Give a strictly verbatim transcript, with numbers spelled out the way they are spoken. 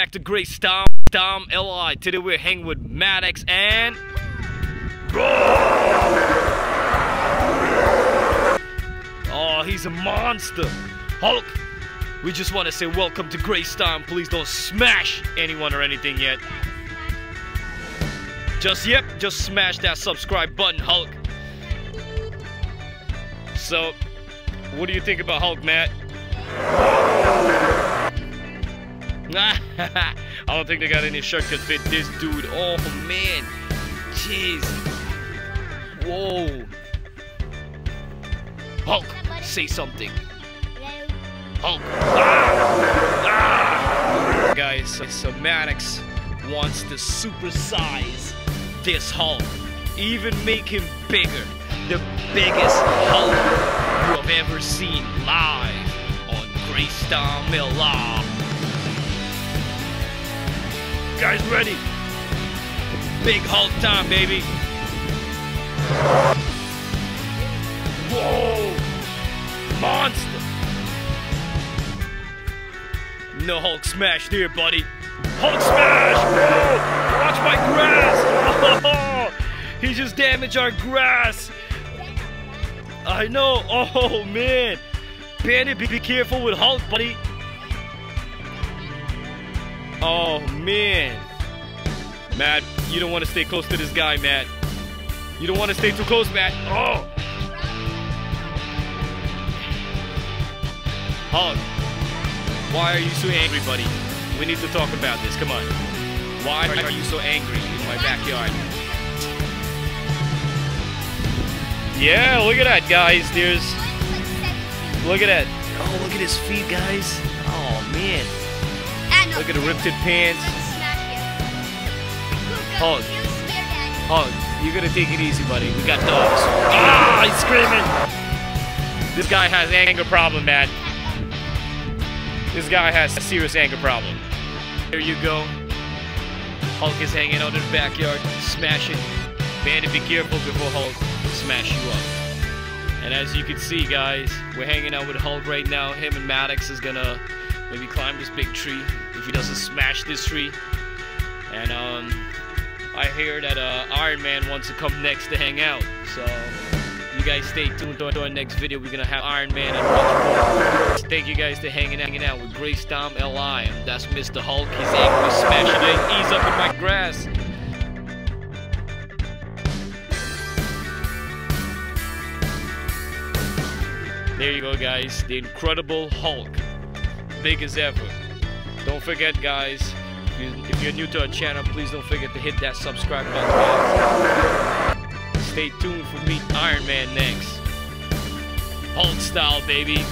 back to GraceTime L I. Today we're hanging with Maddox and oh, he's a monster, Hulk. We just want to say welcome to GraceTime. Please don't smash anyone or anything yet. Just yep, just smash that subscribe button, Hulk. So, what do you think about Hulk, Matt? I don't think they got any shirt that fit this dude. Oh man, jeez. Whoa. Hulk, say something. Hulk. Ah! Ah! Guys, so Maddox wants to supersize this Hulk, even make him bigger. The biggest Hulk you have ever seen live on GraceTime L I. Guys, ready? Big Hulk time, baby. Whoa! Monster! No Hulk smash there, buddy. Hulk smash! Whoa! Watch my grass! Oh, he just damaged our grass! I know. Oh man, Bandit, be, be careful with Hulk, buddy. Oh man, Matt, you don't want to stay close to this guy, Matt. You don't want to stay too close, Matt. Oh, Hulk, why are you so angry, buddy? We need to talk about this. Come on. Why are you so angry in my backyard? Yeah, look at that, guys. There's. Look at that. Oh, look at his feet, guys. Oh, man. Look at the ripped pants. Hulk. Hulk, you're gonna take it easy, buddy. We got dogs. Ah, he's screaming. This guy has an anger problem, man. This guy has a serious anger problem. There you go. Hulk is hanging out in the backyard, smashing. Bandit, be careful before Hulk smash you up. And as you can see, guys, we're hanging out with Hulk right now. Him and Maddox is gonna maybe climb this big tree if he doesn't smash this tree. And um, I hear that uh, Iron Man wants to come next to hang out. So you guys stay tuned to our next video. We're gonna have Iron Man and Hulk. Thank you guys for hanging out, hanging out with GraceTime L I. And that's Mister Hulk. He's angry, smashing it. Ease up in my grass. There you go, guys, the Incredible Hulk, big as ever. Don't forget, guys, if you're new to our channel, please don't forget to hit that subscribe button, guys. Stay tuned for Meet Iron Man next. Hulk style, baby.